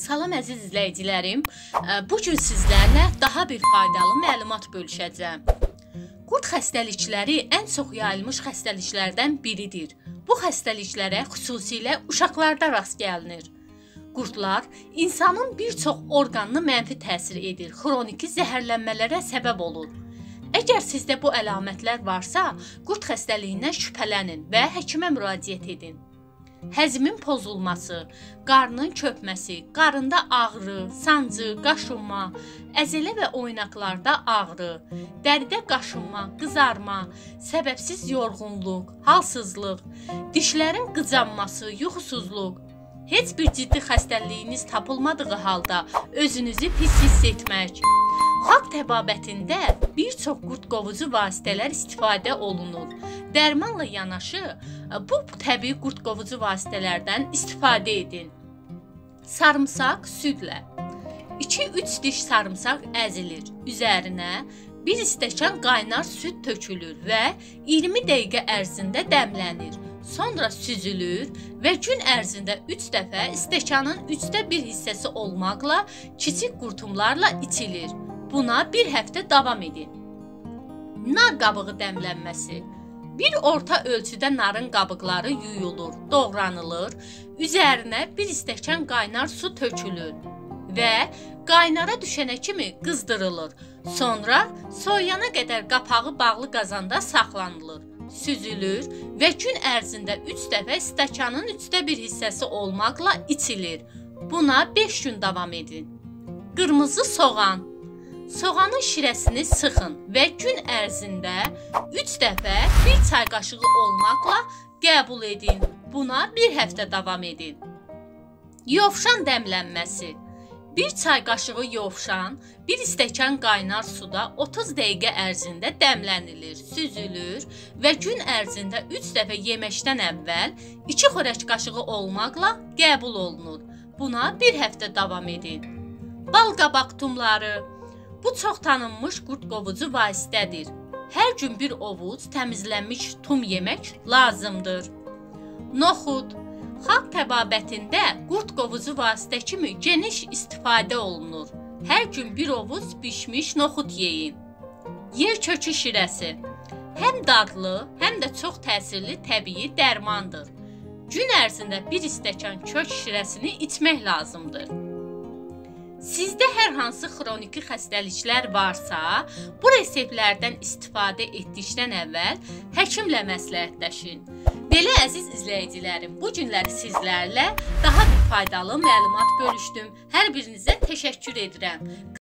Salam əziz izləyicilərim, bugün sizlərlə daha bir faydalı məlumat bölüşəcəm. Qurd xəstəlikləri ən çox yayılmış xəstəliklərdən biridir. Bu xəstəliklərə xüsusilə uşaqlarda rast gəlinir. Qurdlar insanın bir çox orqanını mənfi təsir edir, xroniki zəhərlənmələrə səbəb olur. Əgər sizdə bu əlamətlər varsa, qurd xəstəliyindən şübhələnin və həkimə müraciət edin. Həzimin pozulması, qarnın çökməsi, qarında ağrı, sancı, qaşınma, əzələ və oynaqlarda ağrı, dəridə qaşınma, qızarma, səbəbsiz yorğunluq, halsızlıq, dişlərin qıcanması, yuxusuzluq. Heç bir ciddi xəstəliyiniz tapılmadığı halda özünüzü pis hiss etmək. Xalq təbabətində bir çox qurd qovucu vasitələr istifadə olunur. Dərmanla yanaşı, bu təbii qurd qovucu vasitələrdən istifadə edin. Sarımsaq südlə 2-3 diş sarımsaq əzilir. Üzərinə 1 stəkan qaynar süd tökülür və 20 dəqiqə ərzində dəmlənir. Sonra süzülür və gün ərzində 3 dəfə stəkanın 1/3 hissəsi olmaqla kiçik qurtumlarla içilir. Buna bir həftə davam edin. Nar qabığı dəmlənməsi. Bir orta ölçüdə narın qabıqları yuyulur, doğranılır, üzərinə 1 stəkan qaynar su tökülür və qaynara düşənə kimi qızdırılır. Sonra soyuyana qədər qapağı bağlı qazanda saxlanılır. Süzülür və gün ərzində 3 dəfə stəkanın 1/3 hissəsi olmaqla içilir. Buna 5 gün davam edin. Qırmızı soğan. Soğanın şirəsini sıxın və gün ərzində 3 dəfə 1 çay qaşığı olmaqla qəbul edin. Buna bir həftə davam edin. Yovşan dəmlənməsi. 1 çay qaşığı yovşan 1 stəkan qaynar suda 30 dəqiqə ərzində dəmlənilir, süzülür və gün ərzində 3 dəfə yeməkdən əvvəl 2 xörək qaşığı olmaqla qəbul olunur. Buna bir həftə davam edin. Balqabaq tumları. Bu çox tanınmış qurd qovucu vasitədir. Hər gün bir ovuc təmizlənmiş tum yemək lazımdır. Noxud. Xalq təbabətində qurd qovucu vasitə kimi geniş istifadə olunur. Hər gün bir ovuc bişmiş noxud yeyin. Yerkökü şirəsi həm dadlı, həm də çox təsirli təbii dərmandır. Gün ərzində 1 stəkan kök şirəsini içmək lazımdır. Sizdə hər hansı xroniki xəstəliklər varsa, bu reseptlərdən istifadə etdikdən əvvəl həkimlə məsləhətləşin. Belə əziz izləyicilərim, bu günləri sizlərlə daha bir faydalı məlumat bölüşdüm. Hər birinizə təşəkkür edirəm.